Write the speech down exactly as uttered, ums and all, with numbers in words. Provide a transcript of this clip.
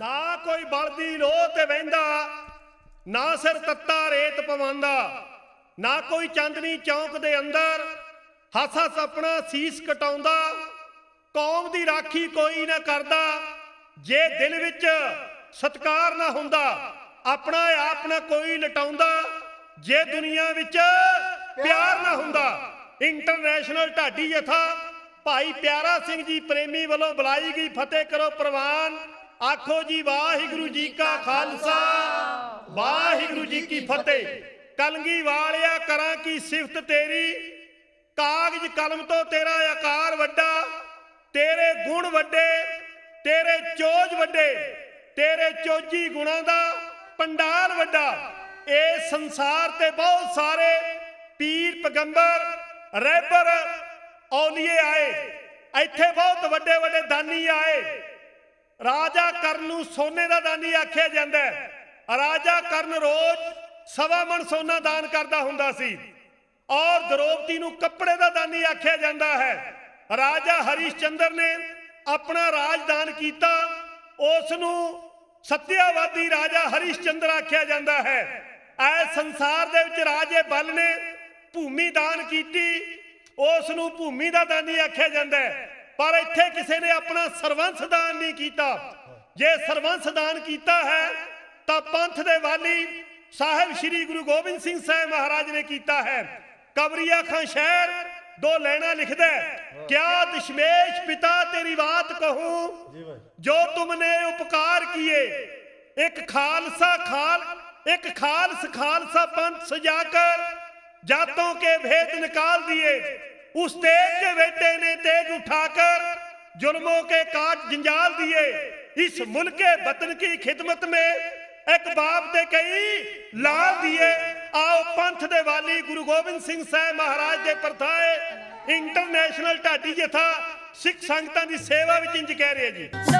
ना कोई बलदी लोह ते वहिंदा, ना सिर तत्ता रेत पवांदा, ना कोई चांदनी चौक दे अंदर हासा सपना सीस कटाउंदा। कौम दी राखी कोई ना करदा, जे दिल विच सत्कार ना हुंदा। अपना आप ना कोई लटाउंदा, जे दुनिया विच प्यार ना हुंदा। इंटरनेशनल ढाडी जथा भाई प्यारा सिंह जी प्रेमी वालों बुलाई गई फतेह करो प्रवान। आखो जी वाहिगुरु जी का खालसा, वाहिगुरु जी की फतेह। कलगी वालिया करा की सिफत तेरी, कागज कलम तो तेरा आकार वड्डा। तेरे गुण वड्डे, तेरे चोज वड्डे, तेरे चोजी गुणा दा पंडाल वड्डा। ए संसार ते बहुत सारे पीर पैगंबर रहबर औलिए आए, इत्थे बहुत वड्डे वड्डे दानी आए। राजा करनू सोने का दानी आख्या जाता है। राजा करन रोज सवा मन सोना दान करता हुंदा सी और द्रौपदी नू कपड़े का दानी आख्या जाता है। राजा हरिश्चंद्र ने अपना राजदान किया, उसनू सत्यावादी राजा हरिश्चंद्र आख्या जाता है। ऐ संसार दे विच राजे बल ने भूमि दान की, उसनू भूमि का दानी आख्या जाता है। पर इत्थे किसी ने अपना सरबंस दान नहीं किया। जे सरबंस दान किया है तो पंथ दे वाली साहब श्री गुरु गोबिंद सिंह साहब महाराज ने किया है। कवरिया खां शहर दो लाइना लिखदा है, क्या दशमेश पिता तेरी बात कहूं, जो तुमने उपकार किए। एक खालसा खाल एक खालस खालसा पंथ सजाकर जातों के भेद निकाल दिए। उस तेज के बेटे ने तेज उठाकर जुल्मों के काट जंजाल दिए। इस मुल्क के वतन की खिदमत में एक बाप दे कई लाल दिए। आओ पंथ दे वाली गुरु गोबिंद सिंह साहब महाराज दे प्रथाए इंटरनेशनल ढाडी जथा सिख संगतां दी सेवा विच इंज कह रहे जी।